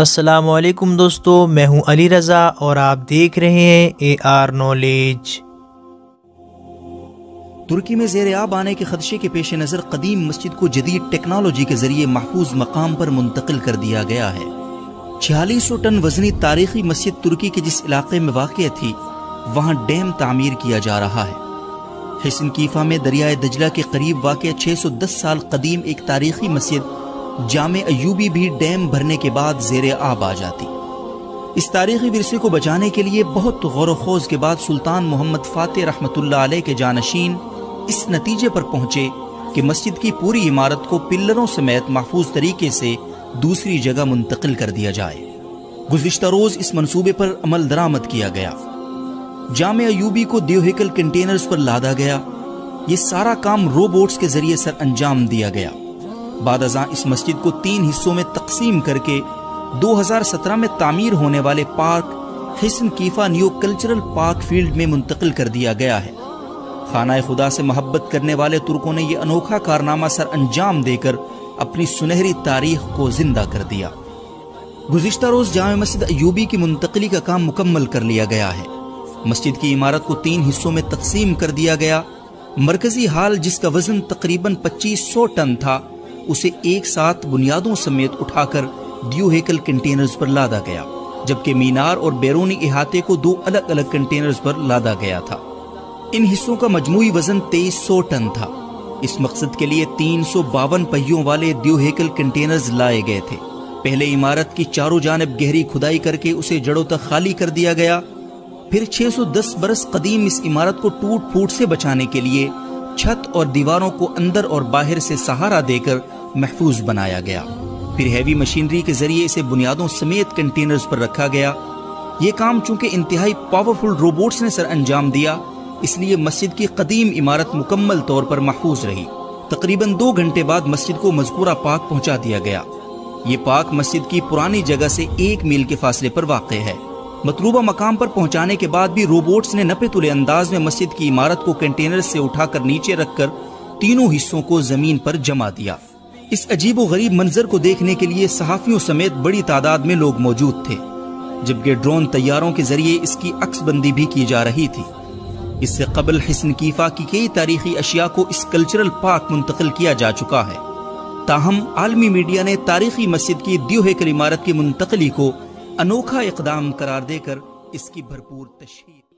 अस्सलामुअलैकुम दोस्तों, मैं हूं अली रजा और आप देख रहे हैं AR नॉलेज। तुर्की में ज़ेर आब आने के ख़दशे के पेश नज़र कदीम मस्जिद को जदीद टेक्नोलॉजी के ज़रिए महफूज मकाम पर मुंतकिल कर दिया गया है। 4600 टन वजनी तारीखी मस्जिद तुर्की के जिस इलाके में वाक़ थी वहाँ डैम तामीर किया जा रहा है। हसन कीफा में दरियाए दजला के करीब वाक़ 610 साल कदीम एक तारीखी मस्जिद जामे अयूबी भी डैम भरने के बाद ज़ेरे आब आ जाती। इस तारीखी विरसे को बचाने के लिए बहुत गौर खोज के बाद सुल्तान मोहम्मद फातेह रहमतुल्लाह अलैह के जानशीन इस नतीजे पर पहुंचे कि मस्जिद की पूरी इमारत को पिल्लरों समेत महफूज तरीके से दूसरी जगह मुंतकिल कर दिया जाए। गुज़िश्ता रोज़ इस मनसूबे पर अमल दरामद किया गया। जामे अयूबी को दियोहिकल कंटेनर्स पर लादा गया। ये सारा काम रोबोट्स के जरिए सर अंजाम दिया गया। बाद अज़ां इस मस्जिद को 3 हिस्सों में तकसीम करके 2017 में तामीर होने वाले पार्क हिस्न कीफा न्यू कल्चरल पार्क फील्ड में मुंतकिल कर दिया गया है। खाना खुदा से मोहब्बत करने वाले तुर्कों ने यह अनोखा कारनामा सर अंजाम देकर अपनी सुनहरी तारीख को जिंदा कर दिया। गुज़िश्ता रोज़ जामे मस्जिद अयूबी की मुंतकली का काम मुकम्मल कर लिया गया है। मस्जिद की इमारत को 3 हिस्सों में तकसीम कर दिया गया। मरकजी हाल जिसका वजन तकरीबन 2500 टन था उसे एक साथ बुनियादों समेत उठाकर दियोहिकल कंटेनर्स पर लादा गया, जबकि मीनार और बैरूनी इहाते को 2 अलग अलग कंटेनर्स पर लादा गया था। इन हिस्सों का मजमूई वजन 2300 टन था। इस मकसद के लिए 352 पहियों वाले दियोहिकल कंटेनर्स लाए गए थे। पहले इमारत की चारों जानब गहरी खुदाई करके उसे जड़ों तक खाली कर दिया गया। फिर 610 बरस कदीम इस इमारत को टूट फूट से बचाने के लिए छत और दीवारों को अंदर और बाहर से सहारा देकर महफूज बनाया गया। फिर हैवी मशीनरी के जरिए इसे बुनियादों समेत कंटेनर्स पर रखा गया। ये काम चूंकि इंतहाई पावरफुल रोबोट्स ने सर अंजाम दिया, इसलिए मस्जिद की कदीम इमारत मुकम्मल तौर पर महफूज रही। तकरीबन 2 घंटे बाद मस्जिद को मजपूरा पाक पहुंचा दिया गया। ये पाक मस्जिद की पुरानी जगह से 1 मील के फासले पर वाक़ है। मतलूबा मकाम पर पहुंचाने के बाद भी रोबोट्स ने नपेतुले अंदाज में मस्जिद की इमारत को कंटेनर से उठाकर नीचे रखकर तीनों हिस्सों को जमीन पर जमा दिया। इस अजीब व गरीब मंजर को देखने के लिए सहाफियों समेत बड़ी तादाद में लोग मौजूद थे, जबकि ड्रोन तैयारों के जरिए इसकी अक्सबंदी भी की जा रही थी। इससे कबल हिस्न कीफा की कई तारीखी अशिया को इस कल्चरल पार्क मुंतकिल किया जा चुका है। ताहम आलमी मीडिया ने तारीखी मस्जिद की दियोहिकल इमारत की मुंतकली को अनोखा इकदाम करार देकर इसकी भरपूर तशहीर